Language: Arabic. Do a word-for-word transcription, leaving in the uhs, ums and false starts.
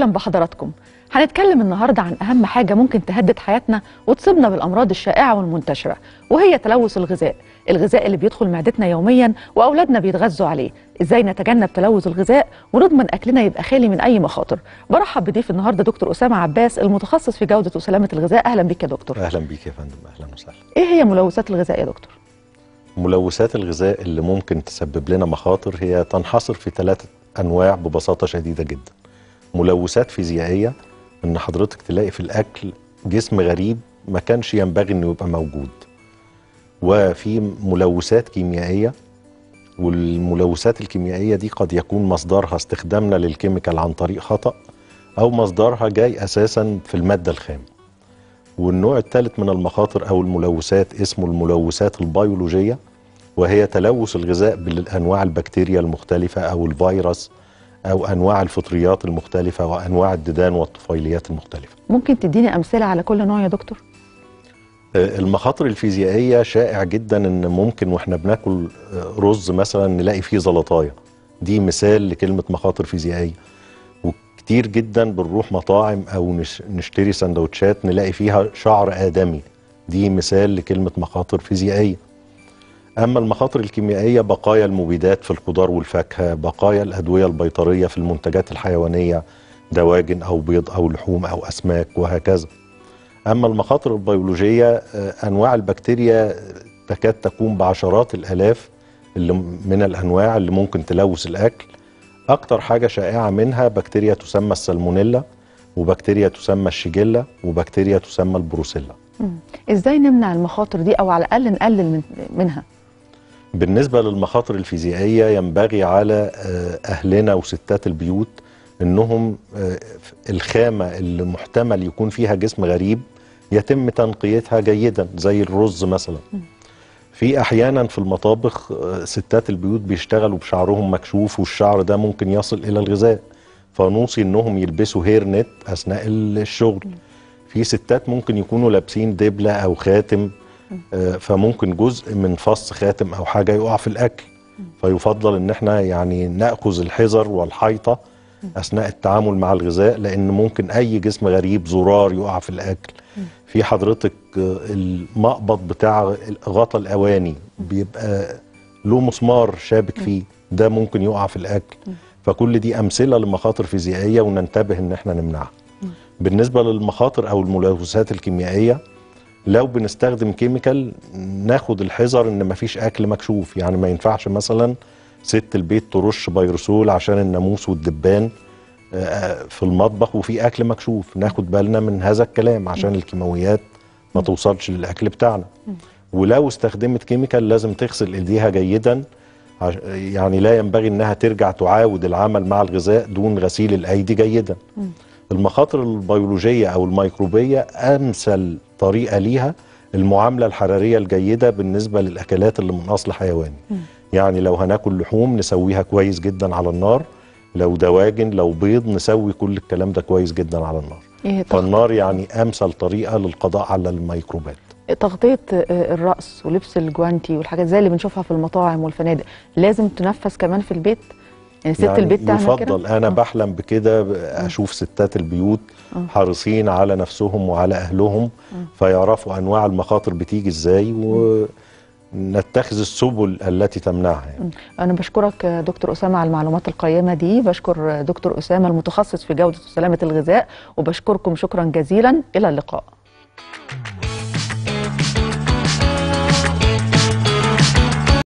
أهلا بحضراتكم. هنتكلم النهاردة عن أهم حاجة ممكن تهدد حياتنا وتصيبنا بالأمراض الشائعة والمنتشرة، وهي تلوث الغذاء الغذاء اللي بيدخل معدتنا يوميا وأولادنا بيتغذوا عليه. إزاي نتجنب تلوث الغذاء ونضمن أكلنا يبقى خالي من أي مخاطر؟ برحب بضيف النهاردة دكتور أسامة عباس، المتخصص في جودة وسلامة الغذاء. أهلا بك يا دكتور. أهلا بك يا فندم. أهلا وسهلا. إيه هي ملوثات الغذاء يا دكتور؟ ملوثات الغذاء اللي ممكن تسبب لنا مخاطر هي تنحصر في ثلاثة أنواع ببساطة شديدة جدا. ملوثات فيزيائية، إن حضرتك تلاقي في الأكل جسم غريب ما كانش ينبغي إنه يبقى موجود. وفي ملوثات كيميائية، والملوثات الكيميائية دي قد يكون مصدرها استخدامنا للكيميكال عن طريق خطأ، أو مصدرها جاي أساساً في المادة الخام. والنوع الثالث من المخاطر أو الملوثات اسمه الملوثات البيولوجية، وهي تلوث الغذاء بالأنواع البكتيريا المختلفة أو الفيروس أو أنواع الفطريات المختلفة وأنواع الديدان والطفيليات المختلفة. ممكن تديني أمثلة على كل نوع يا دكتور؟ المخاطر الفيزيائية شائع جدا إن ممكن وإحنا بناكل رز مثلا نلاقي فيه زلطايا، دي مثال لكلمة مخاطر فيزيائية. وكتير جدا بنروح مطاعم أو نشتري سندوتشات نلاقي فيها شعر آدمي، دي مثال لكلمة مخاطر فيزيائية. أما المخاطر الكيميائية، بقايا المبيدات في الخضار والفاكهة، بقايا الأدوية البيطرية في المنتجات الحيوانية، دواجن أو بيض أو لحوم أو أسماك وهكذا. أما المخاطر البيولوجية، أنواع البكتيريا تكاد تكون بعشرات الآلاف اللي من الأنواع اللي ممكن تلوث الأكل. أكتر حاجة شائعة منها بكتيريا تسمى السالمونيلا، وبكتيريا تسمى الشيجلة، وبكتيريا تسمى البروسيلا. إزاي نمنع المخاطر دي أو على الأقل نقلل منها؟ بالنسبة للمخاطر الفيزيائية، ينبغي على أهلنا وستات البيوت إنهم الخامة اللي محتمل يكون فيها جسم غريب يتم تنقيتها جيدا، زي الرز مثلا. في أحيانا في المطابخ ستات البيوت بيشتغلوا بشعرهم مكشوف، والشعر ده ممكن يصل إلى الغذاء، فنوصي إنهم يلبسوا هير نت أثناء الشغل. في ستات ممكن يكونوا لابسين دبلة أو خاتم، فممكن جزء من فص خاتم أو حاجة يقع في الأكل، فيفضل إن احنا يعني نأخذ الحذر والحيطة أثناء التعامل مع الغذاء، لأن ممكن أي جسم غريب، زرار، يقع في الأكل. في حضرتك المقبض بتاع غطا الأواني بيبقى له مسمار شابك فيه، ده ممكن يقع في الأكل. فكل دي أمثلة لمخاطر فيزيائية وننتبه إن احنا نمنعها. بالنسبة للمخاطر أو الملوثات الكيميائية، لو بنستخدم كيميكال ناخد الحذر ان مفيش اكل مكشوف، يعني ما ينفعش مثلا ست البيت ترش بيروسول عشان الناموس والدبان في المطبخ وفي اكل مكشوف. ناخد بالنا من هذا الكلام عشان الكيماويات ما توصلش للاكل بتاعنا. ولو استخدمت كيميكال لازم تغسل ايديها جيدا، يعني لا ينبغي انها ترجع تعاود العمل مع الغذاء دون غسيل الايدي جيدا. المخاطر البيولوجية أو الميكروبية، أمثل طريقة ليها المعاملة الحرارية الجيدة بالنسبة للأكلات اللي من أصل حيواني. م. يعني لو هناكل لحوم نسويها كويس جدا على النار، لو دواجن، لو بيض، نسوي كل الكلام ده كويس جدا على النار. إيه فالنار يعني أمثل طريقة للقضاء على الميكروبات. تغطية الرأس ولبس الجوانتي والحاجات زي اللي بنشوفها في المطاعم والفنادق لازم تنفذ كمان في البيت؟ يعني ست يعني البيت تعمل كده؟ يفضل. أنا أوه. بحلم بكده، أشوف ستات البيوت أوه. حريصين على نفسهم وعلى أهلهم، أوه. فيعرفوا أنواع المخاطر بتيجي إزاي، ونتخذ السبل التي تمنعها. يعني. أنا بشكرك دكتور أسامة على المعلومات القيمة دي. بشكر دكتور أسامة المتخصص في جودة وسلامة الغذاء، وبشكركم شكرا جزيلا. إلى اللقاء.